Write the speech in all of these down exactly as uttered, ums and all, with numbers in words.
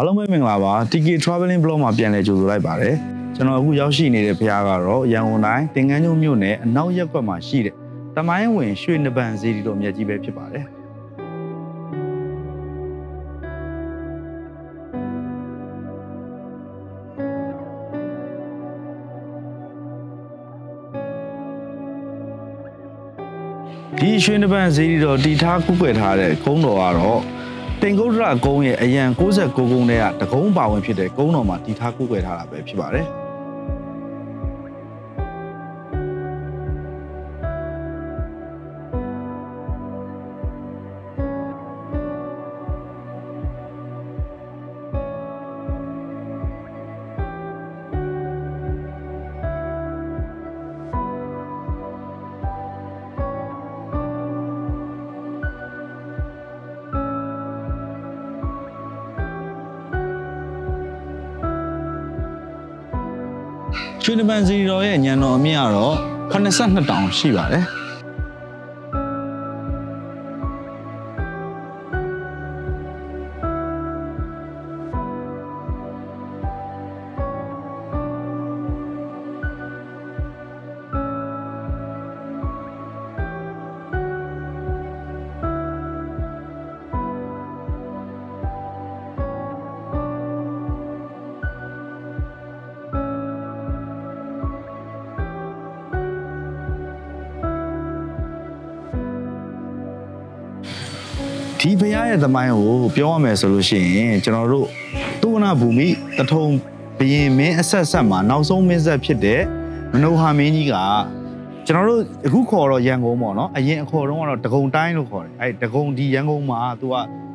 အားလုံးပဲမင်္ဂလာပါ Tiki Traveling Blog မှာပြန်လည်ကြိုဆိုလိုက်ပါတယ်ကျွန်တော်အခုရောက်ရှိနေတဲ့ဖျားကတော့ရန်ကုန်တိုင်းတင်ကန်းကျွန်းမြို့နယ်အနောက်ရပ်ကွက်မှာရှိတဲ့တမိုင်းဝင်ရွှေနပန်စေတီတော်မြတ်ကြီးပဲဖြစ်ပါတယ်ဒီရွှေနပန်စေတီတော်တည်ထားကုကွယ်ထားတဲ့ကုန်းတော်ကတော့တင်ကုတ်ရကုန်းရဲ့အရန်၉၉ကုန်းထဲကတကုန်းပါဝင်ဖြစ်တဲ့ကုန်းတော်မှာတည်ထားကုကွယ်ထားတာပဲဖြစ်ပါတယ်ရွှေနပန်စေတီတော်ရဲ့ညံတော်အမြင့်ကတော့ခုနစ်ဆယ့်နှစ်တောင်ရှိပါတယ်ဒီဘုရားရဲ့သမိုင်းကိုပြောရမယ်ဆိုလို့ရှိရင်ကျွန်တော်တို့သုဝဏဘူမိတထုံဘရင်မင်းအဆက်ဆက်မှာနောက်ဆုံးမင်းဆက်ဖြစ်တဲ့မနိုဟာမင်းကြီးကကျွန်တော်တို့အခုခေါ်တော့ရန်ကုန်ပေါ့နော်အရင်အခေါ်တော့ကတော့တကုံတိုင်းလို့ခေါ်တယ်အဲတကုံဒီရန်ကုန်မှာသူက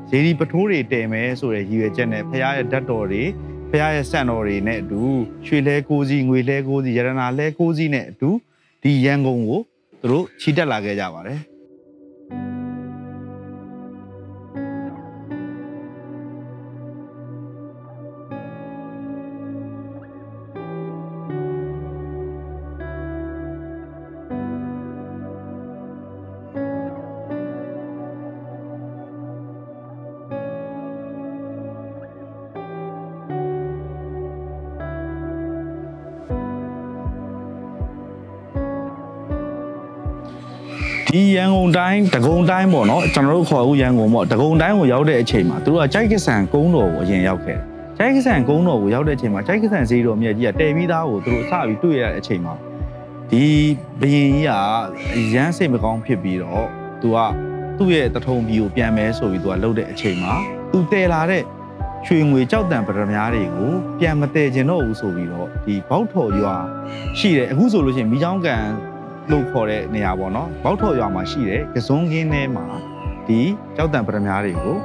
ဇေဒီပထိုးတွေတည်မယ်ဆိုတဲ့ရည်ရွယ်ချက်နဲ့ဘုရားရဲ့ဓာတ်တော်တွေဘုရားရဲ့စံတော်တွေနဲ့အတူရွှေလဲကိုးစီးငွေလဲကိုးစီးရတနာလဲကိုးစီးနဲ့အတူဒီရန်ကုန်ကိုသူတို့ချီတက်လာခဲ့ကြပါတယ်ဒီရန်ကုန်တိုင်းတကုံတိုင်းပေါ့နော်ကျွန်တော်တို့ခေါ်ဦးရန်ကုန်ပေါ့တကုံတိုင်းကိုရောက်တဲ့အချိန်မှာသူတို့ကကြိုက်ကဆန်ကုန်းတော်ကိုအရင်ရောက်ခဲ့တယ်ကြိုက်ကဆန်ကုန်းတော်ကိုရောက်တဲ့အချိန်မှာကြိုက်ကဆန်စေတီတော်မြတ်ကြီးကတည်ပြီးသားကိုသူတို့စပြီးတွေ့ရတဲ့အချိန်မှာဒီဘရင်ကြီးကရမ်းစိတ်မကောင်းဖြစ်ပြီးတော့သူကသူ့ရဲ့တထုံပြည်ကိုပြန်မဲဆိုပြီးသူကလှုပ်တဲ့အချိန်မှာသူတည်လာတဲ့ရွှေငွေကြောက်တံပရမားတွေကိုပြန်မတည်ကျင်တော့ဘူးဆိုပြီးတော့ဒီဘောက်ထော်ရွာရှိတယ်အခုဆိုလို့ရှိရင်မိချောင်းကန်လို့ခေါ်တဲ့နေရာပေါ့နော်ဘောက်ထော်ရွာမှာရှိတဲ့ကစုံကင်းထဲမှာဒီကြောက်တံပရမားတွေကို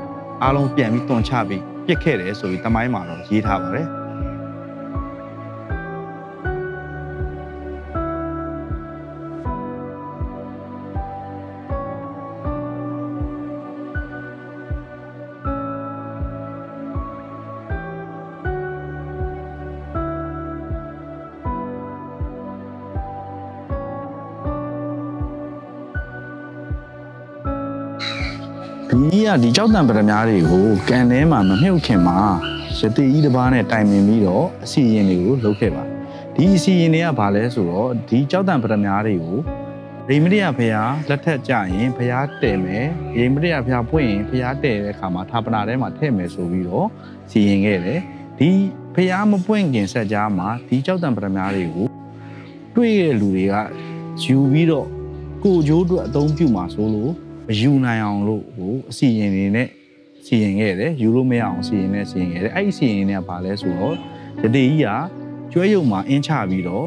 အားလုံးပြန်ပြီးတွန်ချပြီးပြစ်ခဲ့တယ်ဆိုပြီးတမိုင်းမှာတော့ရေးထားပါတယ်ဒီကဒီကြောက်တံပရမားတွေကိုကန်ထဲမှာမမြုပ်ခင်မှာရတိဤတစ်ပါးနဲ့တိုင်ပင်ပြီးတော့အစီရင်တွေကိုလုပ်ခဲ့ပါဒီအစီရင်တွေကဘာလဲဆိုတော့ဒီကြောက်တံပရမားတွေကိုရေမရိယဘုရားလက်ထက်ကြရင်ဘုရားတည်မယ်ရေမရိယဘုရားပွင့်ရင်ဘုရားတည်တဲ့အခါမှာဌာပနာထဲမှာထည့်မယ်ဆိုပြီးတော့စီရင်ခဲ့တယ်ဒီဘုရားမပွင့်ခင်ဆက်ကြားမှာဒီကြောက်တံပရမားတွေကိုတွေ့ရတဲ့လူတွေကယူပြီးတော့ကိုကျိုးအတွက်အသုံးပြုမှာဆိုလို့မယူနိုင်အောင်လို့ဟိုအစီရင်တွေနဲ့စီရင်ခဲ့တယ်ယူလို့မရအောင်စီရင်နဲ့စီရင်ခဲ့တယ်အဲ့ဒီစီရင်တွေကဘာလဲဆိုတော့ရတိကြီးကကျွဲရုံမှာအင်းချပြီးတော့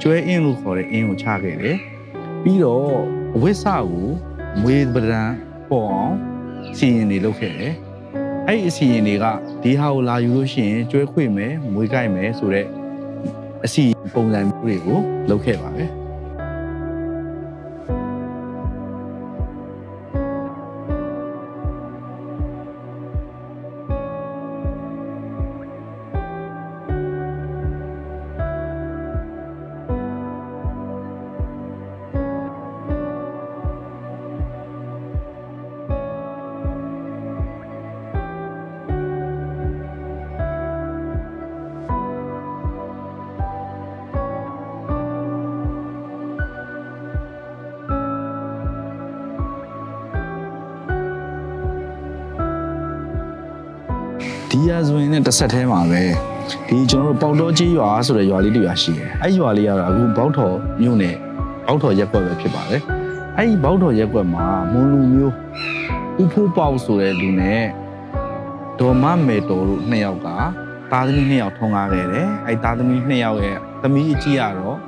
ကျွဲအင်းလို့ခေါ်တဲ့အင်းကိုချခဲ့တယ်ပြီးတော့အဝိဆကိုမွေးပဒံပေါ်အောင်စီရင်တွေလုပ်ခဲ့တယ်အဲ့ဒီအစီရင်တွေကဒီဟာကိုလာယူလို့ရှိရင်ကျွဲခွေမယ်မွေးကြိုက်မယ်ဆိုတော့အစီပုံစံမျိုးတွေကိုလုပ်ခဲ့ပါပဲ Dia Zuin is a set him away. He general Baldoji, you are so that you are Lidiashi. I you are Liara, Balto, Nune, Balto Yakova Pipare. I Balto Yakoma, Mulu, Upu Pausure Dune, Domame to Neoga, Tadamia Tongare, I Tadamia Neoga, Tami Tiaro,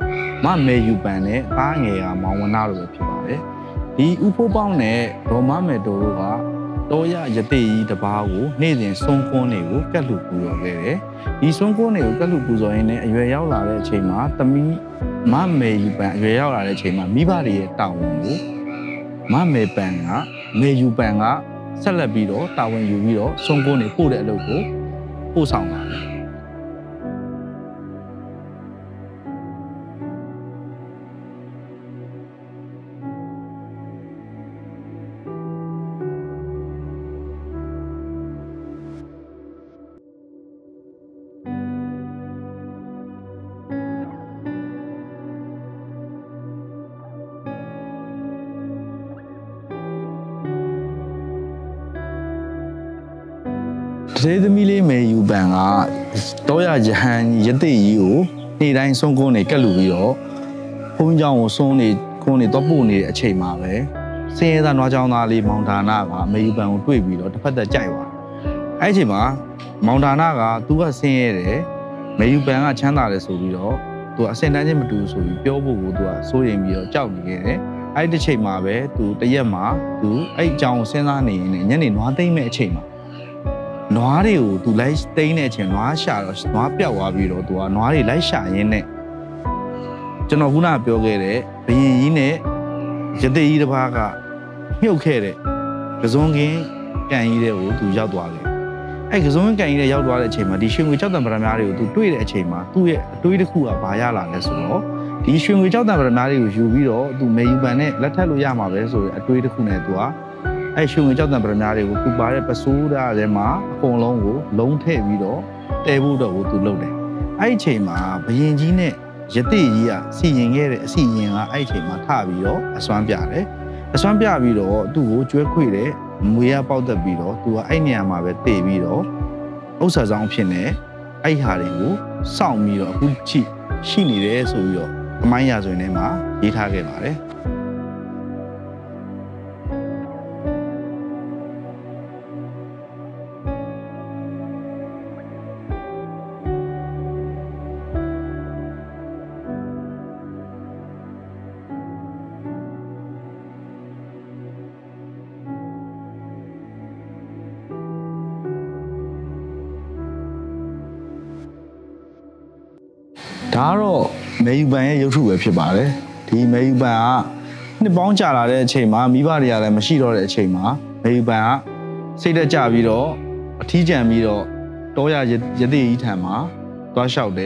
Mame Ubane, Tangea, Mamanaro Pipare. The Upu Bone, Domame Doruga. 多呀，一对一的把握，那点双方内部各路不着的，以双方内部各路不着的呢，越要拿来起码，他们慢慢一般，越要拿来起码，米巴里打完路，慢慢办啊，没有办啊，十来比罗打完有比罗，双方内部的内部不上来。这都米里没有办啊！多呀，一行一对有，你来送过来各路有，碰上我送你过来到部里去嘛呗。现在我叫哪里毛达那个没有办我对比了，他不得解哇？而且嘛，毛达那个都是现在没有办啊，强大的手里了，都现在这么多手里标不过多，所以比较焦虑的。哎，这去嘛呗，都这些嘛，都哎叫我现在呢，人家哪对没去嘛？ 哪里有？都来对呢，像哪下了，哪表啊，比罗多啊，哪里来下人呢？就那湖南表给的，别人呢，这对伊的话个，有开的，各种跟干伊的我都要多的，哎，各种干伊的要多的钱嘛，你选个交通不然哪里有都对的钱嘛，对对的苦啊，把伢拉来说咯，你选个交通不然哪里有就比罗都没有办呢，那太多伢嘛别说，对的苦呢多。 哎，兄弟，交通不是哪里？我把那把苏的在马红龙湖龙台味道，带不到我都漏的。哎，起码不认真呢，一对一啊，四人个四人啊，哎，起码他味道双边的，双边味道都我觉亏的，没有包的味道，都哎你阿妈的带味道，我说上片呢，哎下的我少味道不吃，心里的所有，买下做呢嘛，其他个嘛嘞。 他说没有办也有出个皮吧嘞，你没有办啊？你绑架来的钱嘛，米巴里来嘛，西罗的钱嘛，没有办啊？谁在家里咯？提前米咯，多呀一一对一谈嘛，多少的？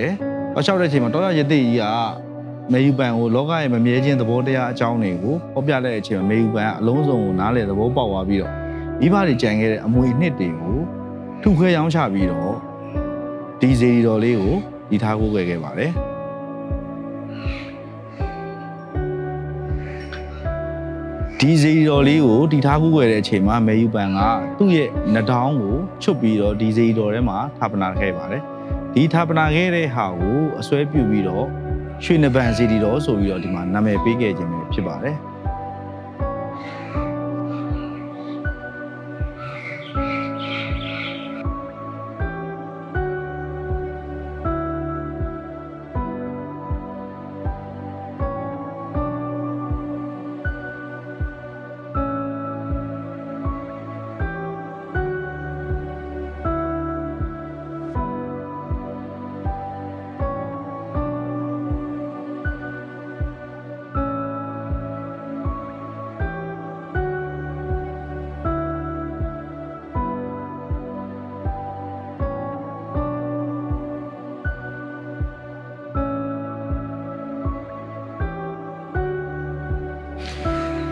多少的钱嘛，多呀一对一啊？没有办我老家也嘛，面前都包的呀，叫你我，我边来的钱没有办，拢从我哪里都包包啊比咯，米巴里讲的没那点我，土块养虾比咯，地这里多嘞我。 你他过给给吧嘞？第四道理我，你他过给的钱嘛没有办啊，都也那当我出比了第四道嘞嘛，他不拿给吧嘞？你他不拿给嘞下午，所以比比了，选那办事的了，所以了的嘛，那没别个就没批吧嘞。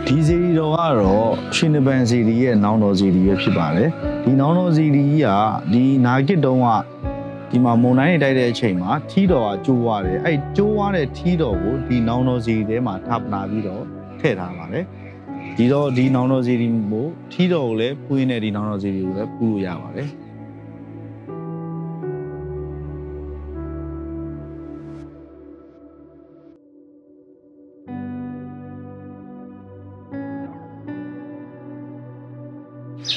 第四道啊，罗选的办事的也闹闹事的也是吧嘞？你闹闹事的呀，你哪个道啊？你嘛木乃伊带的钱嘛，提到啊，做啊嘞，哎，做啊嘞，提到我，你闹闹事的嘛，他不拿味道，太他妈嘞！提到你闹闹事的我，提到嘞，不应该你闹闹事的我来不如呀吧嘞？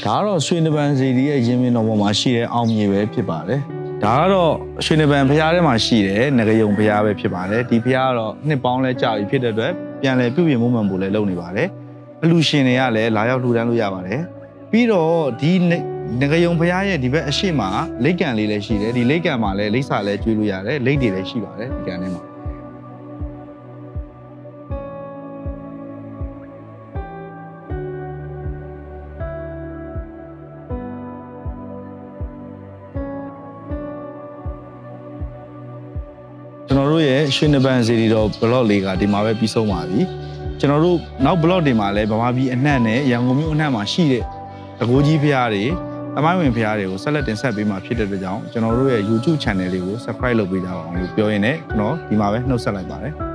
达罗水泥板这里也没那么嘛细的，奥米外皮吧嘞。达罗水泥板皮下的嘛细的，那个用皮下外皮吧嘞，底皮下了你帮来加一片的对，变来表面慢慢不来弄泥巴嘞，路线呢也来，哪样路段路也吧嘞。比如第那那个用皮下的底边细嘛，内干里来细的，底内干嘛嘞，内啥来追路也嘞，内底来细吧嘞，干的嘛。 水泥板这里头不老累个，对马尾比手马尾。像那路那不老对马嘞，把马尾那呢，像我们有那马细的，那国际皮下的，那马尾皮下的，我上来电视被马皮的都讲，像那路也 YouTube channel 里头 subscribe 了不一样，表演呢，喏，对马尾，那上来吧嘞。